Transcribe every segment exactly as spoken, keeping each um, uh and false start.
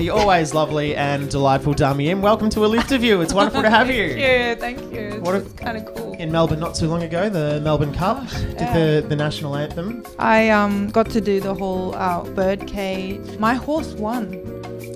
the always lovely and delightful Dami Im. Welcome to A Lift of You. It's wonderful to have you. Thank you. Thank you. It's what a, kind of cool. In Melbourne not too long ago, the Melbourne Cup, Gosh, did yeah. the, the national anthem. I um, got to do the whole uh, bird cage. My horse won.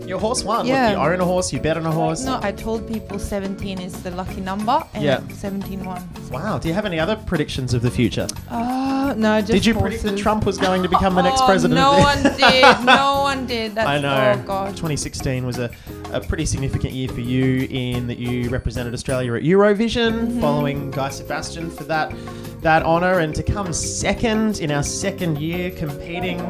Your horse won. Yeah. Look, you own a horse, you bet on a horse. No, I told people seventeen is the lucky number, and yeah. seventeen won. Wow. Do you have any other predictions of the future? Uh, no, just Did you horses. predict that Trump was going to become the next oh, president? No one did. No one did. That's, I know. Oh, God. twenty sixteen was a, a pretty significant year for you in that you represented Australia at Eurovision, mm-hmm. following Guy Sebastian for that, that honour. And to come second in our second year competing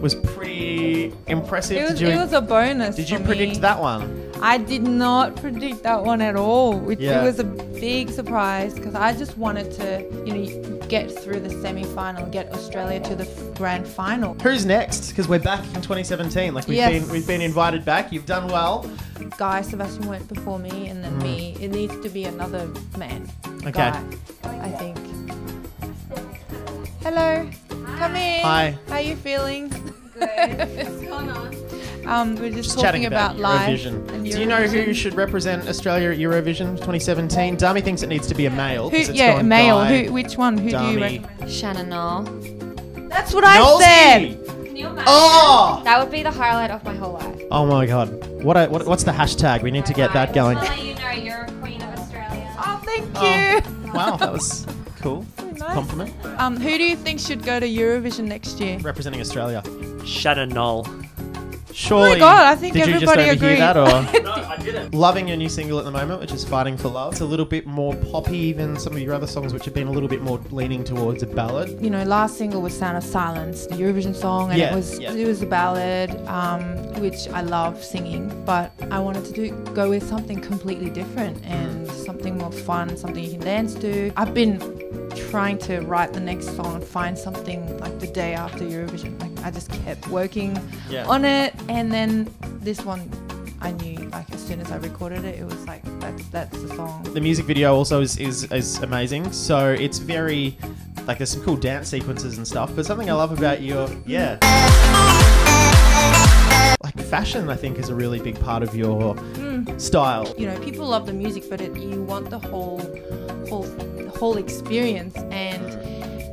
was pretty impressive. It was, did you, it was a bonus. Did you predict me. that one? I did not predict that one at all, which yeah. it was a big surprise, because I just wanted to, you know, get through the semi-final, get Australia to the grand final. Who's next? Because we're back in twenty seventeen. Like we've yes. been, we've been invited back. You've done well. Guy Sebastian went before me, and then mm. me. It needs to be another man. Okay. Guy, I think. Hello. Come in. Hi. How are you feeling? Good. What's going on? Um, we're just, just talking about, about life. Do you know who should represent Australia at Eurovision twenty seventeen? Dami thinks it needs to be a male. Who, yeah, male. Who, which one? Who Dami. do you recommend? Shannon Noll. That's what Noll-y. I said. Can you imagine? Oh! That would be the highlight of my whole life. Oh my God. What? A, what what's the hashtag? We need All to get right. that going. Just you know you're a queen of Australia. Oh, thank you. Oh. Wow, that was cool. Nice. Compliment. Um, who do you think should go to Eurovision next year? Representing Australia. Shannon Noll. Surely. Oh my God, I think did everybody you just agreed. That or? No, I didn't. Loving your new single at the moment, which is Fighting for Love. It's a little bit more poppy than some of your other songs, which have been a little bit more leaning towards a ballad. You know, last single was Sound of Silence, the Eurovision song, and yeah, it was yeah. it was a ballad, um, which I love singing, but I wanted to do go with something completely different and mm. something more fun, something you can dance to. I've been trying to write the next song and find something like the day after Eurovision. Like I just kept working yeah. on it, and then this one I knew like as soon as I recorded it, it was like that's that's the song. The music video also is is, is amazing. So it's very like there's some cool dance sequences and stuff. But something I love about your yeah. like fashion, I think, is a really big part of your mm. style. You know, people love the music, but it, you want the whole whole thing. whole experience, and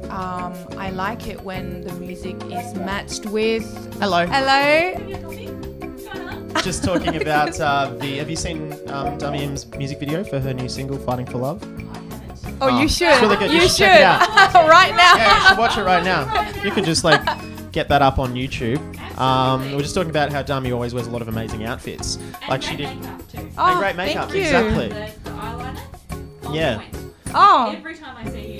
um, I like it when the music is matched with hello hello just talking about uh, the have you seen um, Dami Im's music video for her new single Fighting for Love? Oh, oh you should really good. you, you should, should. Check it out. right now yeah, you should watch it right now. You could just like get that up on YouTube. Um, we we're just talking about how Dami always wears a lot of amazing outfits, and like she did makeup too. And oh, great makeup thank you. exactly the, the eyeliner yeah Oh. Every time I see you.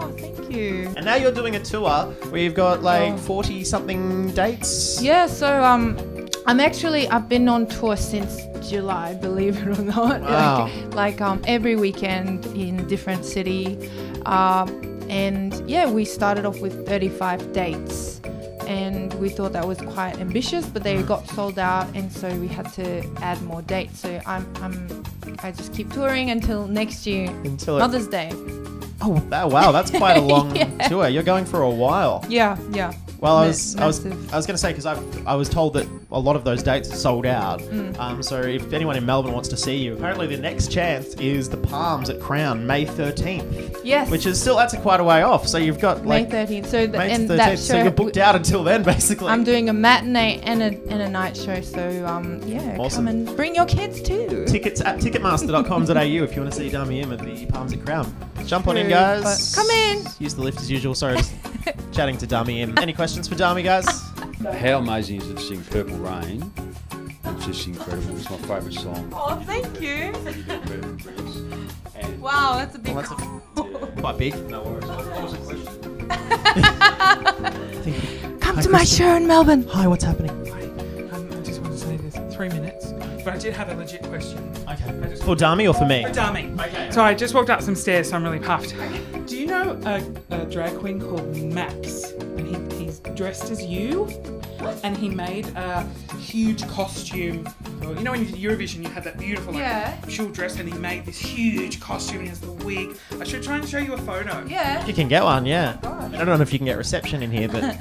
Oh, thank you. And now you're doing a tour where you've got like forty something dates. Yeah, so um, I'm actually, I've been on tour since July, believe it or not. Wow. Like, like um, every weekend in a different city. Uh, and yeah, we started off with thirty-five dates. And we thought that was quite ambitious, but they got sold out, and so we had to add more dates. So I'm, I'm, I just keep touring until next year, until Mother's Day. Oh, that, wow, that's quite a long yeah. tour. You're going for a while. Yeah, yeah. Well, I was, I was, I was going to say because I, I was told that a lot of those dates are sold out. Mm. Um, so if anyone in Melbourne wants to see you, apparently the next chance is the Palms at Crown, May thirteenth. Yes. Which is still that's a quite a way off. So you've got like May thirteenth. So the, May and thirteenth. That so you're booked out until then, basically. I'm doing a matinee and a and a night show. So um, yeah, awesome. Come and bring your kids too. Tickets at ticketmaster dot com dot a u if you want to see Dami Im at the Palms at Crown. Jump True, on in, guys. Come in. Use the lift as usual. Sorry. Chatting to Dami Im. Any questions for Dami, guys? How amazing is it to sing Purple Rain? It's just incredible. It's my favourite song. Oh, thank you. Wow, that's a big well, that's a, yeah. Quite big. No worries. That was a question. Come Hi, to my Kristen. show in Melbourne. Hi, what's happening? Hi. Um, I just want to say this. Three minutes. But I did have a legit question. Okay. For Dami or for me? For Dami. Okay. So I just walked up some stairs, so I'm really puffed. Do you know a, a drag queen called Max? And he, he's dressed as you, and he made a huge costume. You know when you did Eurovision, you had that beautiful like, yeah. shawl dress, and he made this huge costume, and he has the wig. I should try and show you a photo. Yeah. You can get one, yeah. Oh, I don't know if you can get reception in here, but...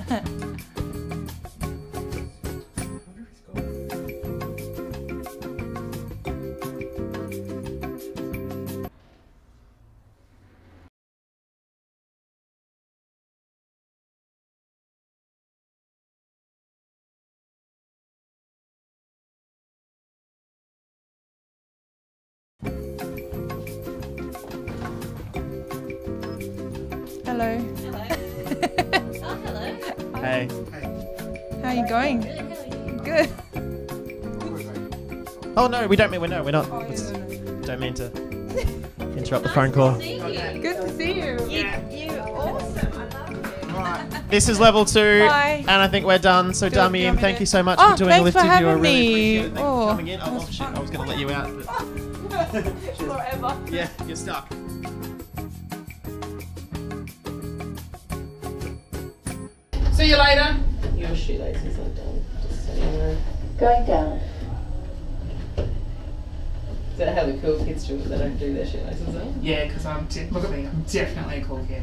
Hello. Hello. Oh, hello. Hey. Hey. How are you going? Good. How are you? Good. Oh no, we don't mean we're no, we're not. Oh, no. Don't mean to interrupt the phone call. Good to see you. Yeah. You, you're awesome. I love you. Right. This is level two. Hi. And I think we're done. So Dami Im, thank you so much oh, for doing the lift with you. I really appreciate it. Thanks oh, for coming in. Oh, oh shit, I was going to let you out. But forever. Yeah, you're stuck. See you later. Your shoelaces are done. Just so you know. Going down. Is that how the cool kids do it? They don't do their shoelaces, though? Yeah, because I'm. Look at me. I'm definitely a cool kid.